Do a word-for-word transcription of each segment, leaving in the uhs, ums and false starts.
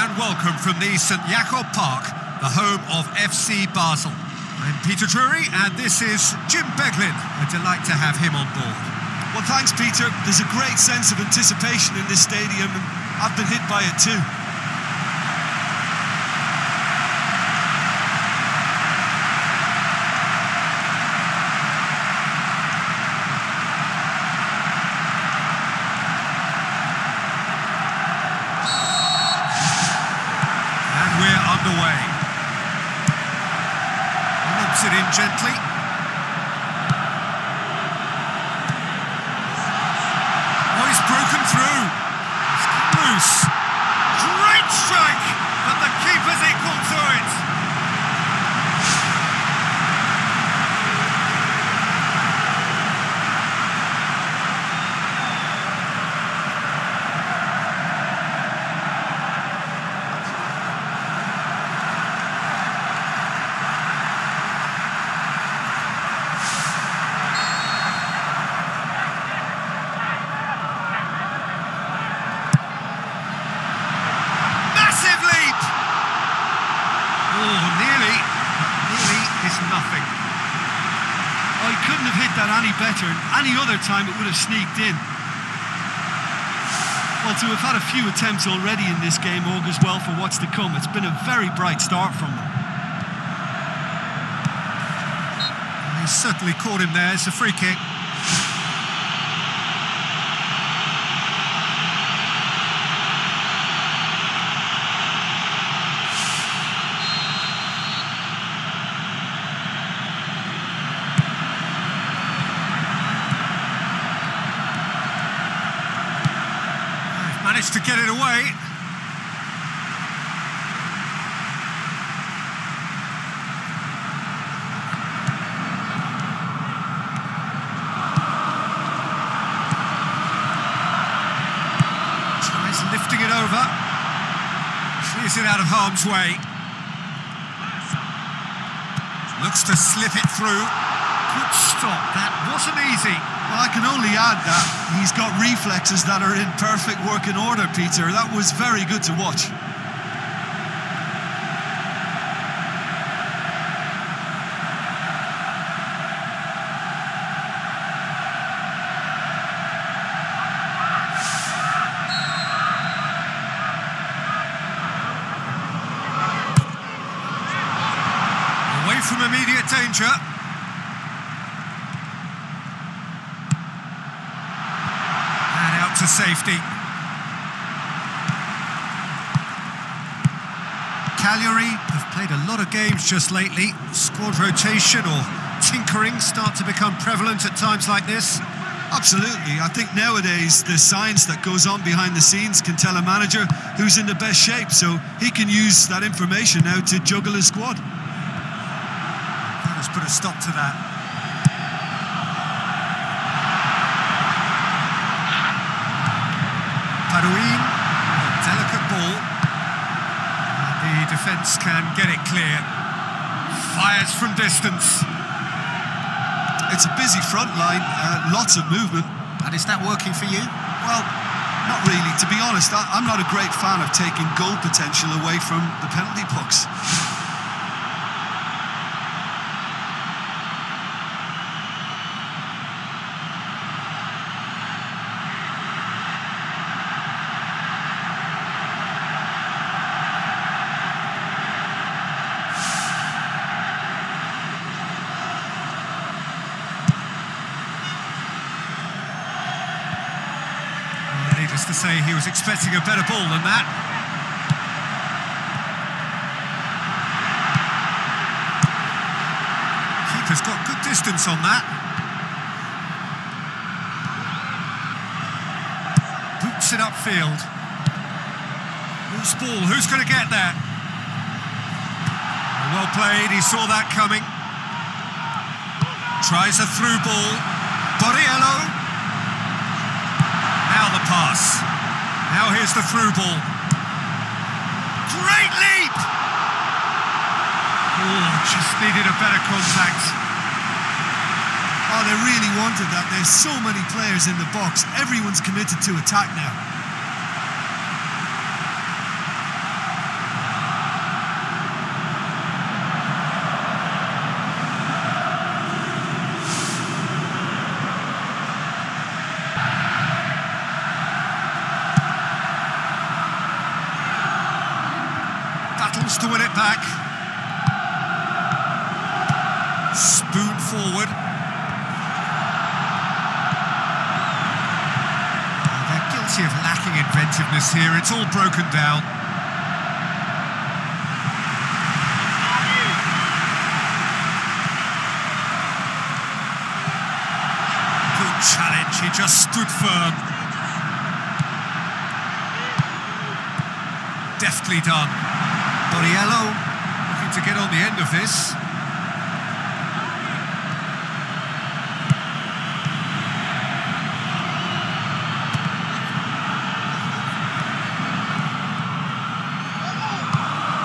and welcome from the Saint Jakob Park, the home of F C Basel. I'm Peter Drury, and this is Jim Beglin. A delight to have him on board. Well, thanks, Peter. There's a great sense of anticipation in this stadium, and I've been hit by it too. Underway. Lobs it in gently. Oh, he's broken through. It's loose. Great strike, but the keeper's equal to it. Nothing. Well, he couldn't have hit that any better, and any other time it would have sneaked in. Well, to have had a few attempts already in this game augurs well for what's to come. It's been a very bright start from them. He certainly caught him there. It's a free kick. To get it away. Tries lifting it over. Clears it out of harm's way. Looks to slip it through. Good stop. That wasn't easy. Well, I can only add that he's got reflexes that are in perfect working order, Peter. That was very good to watch. Away from immediate danger. To safety. Cagliari have played a lot of games just lately. Squad rotation or tinkering start to become prevalent at times like this. Absolutely. I think nowadays the science that goes on behind the scenes can tell a manager who's in the best shape, so he can use that information now to juggle his squad. That has put a stop to that. A delicate ball. The defence can get it clear. Fires from distance. It's a busy front line, uh, lots of movement. And is that working for you? Well, not really. To be honest, I, I'm not a great fan of taking goal potential away from the penalty box. To say he was expecting a better ball than that. Keeper's got good distance on that. Boots it upfield. Loose ball, who's going to get there? Well played, he saw that coming. Tries a through ball. Borriello. The pass. Now here's the through ball. Great leap! Oh, just needed a better contact. Oh, they really wanted that. There's so many players in the box. Everyone's committed to attack now. chance to win it back. Spoon forward. They're guilty of lacking inventiveness here. It's all broken down. Good challenge. He just stood firm. Deftly done. Borriello looking to get on the end of this.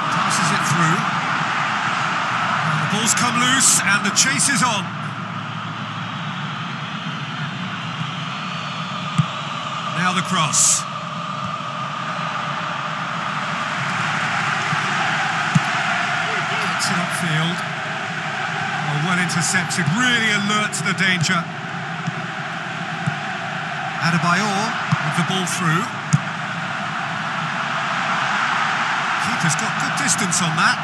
Passes it through. The ball's come loose and the chase is on. Now the cross. Field. Oh, well intercepted, really alert to the danger. Adebayor with the ball through. Keeper's got good distance on that.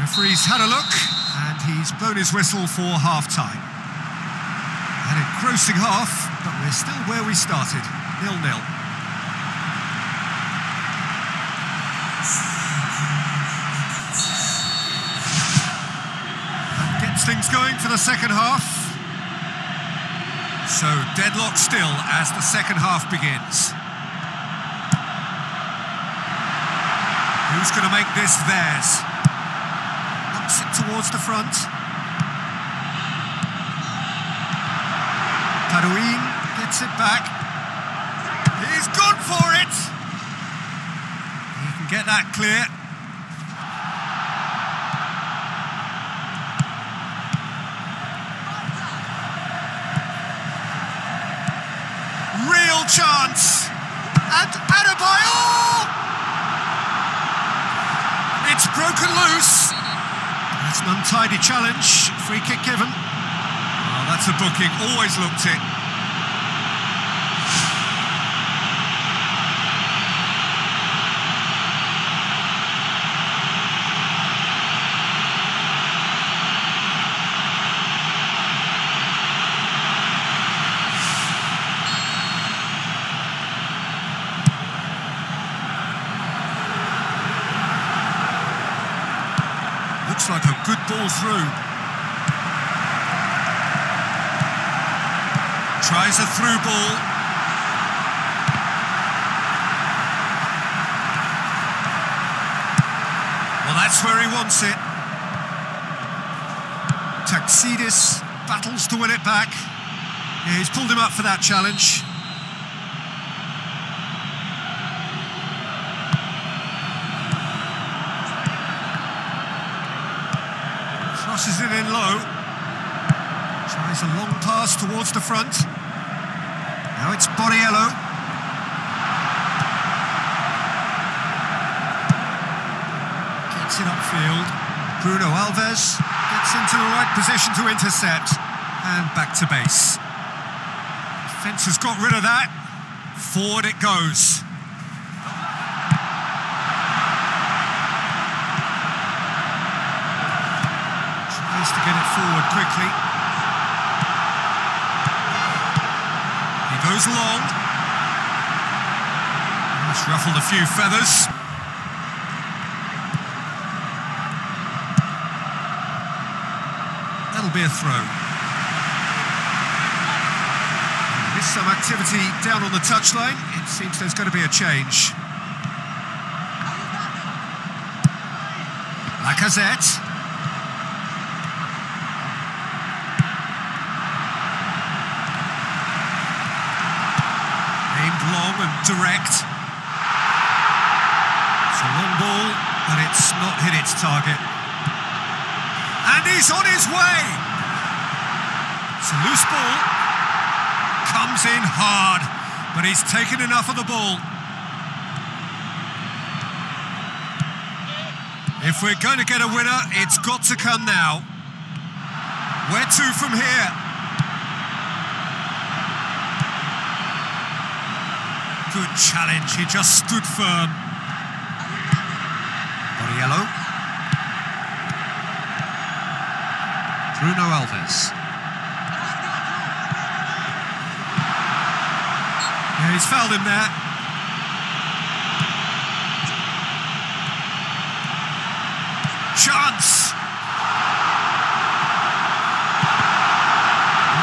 Referee's had a look and he's blown his whistle for half-time. An engrossing half, but we're still where we started, nil nil. Things going for the second half. So deadlock still as the second half begins. Who's going to make this theirs? Ups it towards the front. Drury gets it back. He's gone for it! He can get that clear. Chance, and Adebayor! It's broken loose. That's an untidy challenge, free kick given. Oh, that's a booking, always looked it. Like a good ball through. Tries a through ball. Well, that's where he wants it. Taksidis battles to win it back. Yeah, he's pulled him up for that challenge. Crosses it in low. Tries a long pass towards the front. Now it's Borriello. Gets it upfield. Bruno Alves gets into the right position to intercept. And back to base. Defence has got rid of that. Forward it goes. To get it forward quickly. He goes long. He's ruffled a few feathers. That'll be a throw. Missed some activity down on the touchline. It seems there's going to be a change. Lacazette. And direct. It's a long ball, but it's not hit its target. And he's on his way. It's a loose ball. Comes in hard, but he's taken enough of the ball. If we're going to get a winner, it's got to come now. Where to from here? Good challenge, he just stood firm. Borriello. Bruno Alves. Yeah, he's fouled him there. Chance!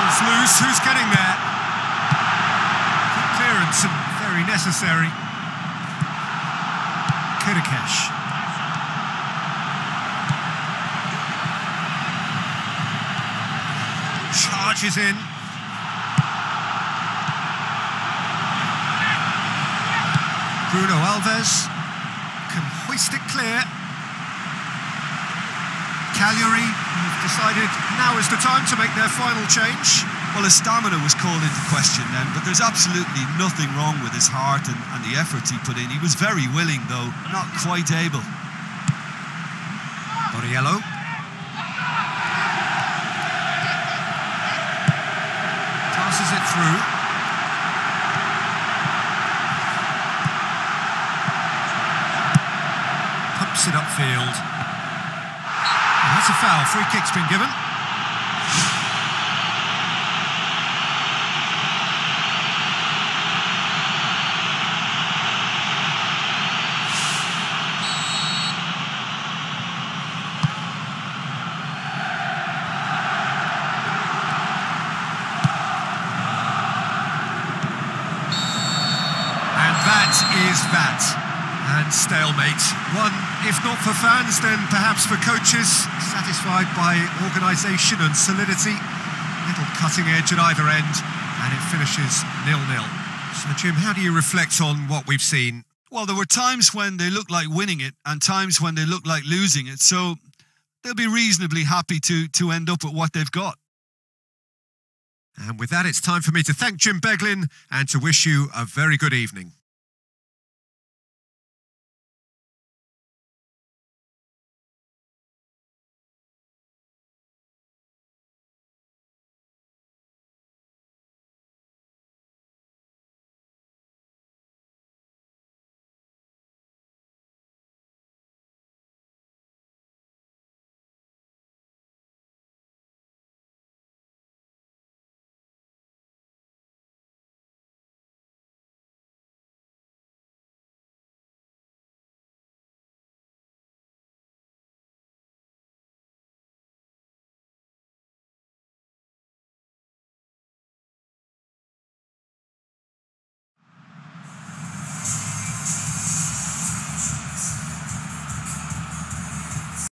It's loose, who's getting there? Good clearance and very necessary. Kudakesh. Charges in. Bruno Alves can hoist it clear. Cagliari have decided now is the time to make their final change. Well, his stamina was called into question then, but there's absolutely nothing wrong with his heart and, and the effort he put in. He was very willing, though, not quite able. Borriello. Passes it through. Pumps it upfield. That's a foul, free kick's been given. And that is that. And stalemate. One, if not for fans, then perhaps for coaches, satisfied by organisation and solidity. Little cutting edge at either end, and it finishes nil nil. So, Jim, how do you reflect on what we've seen? Well, there were times when they looked like winning it and times when they looked like losing it. So they'll be reasonably happy to, to end up at what they've got. And with that, it's time for me to thank Jim Beglin and to wish you a very good evening.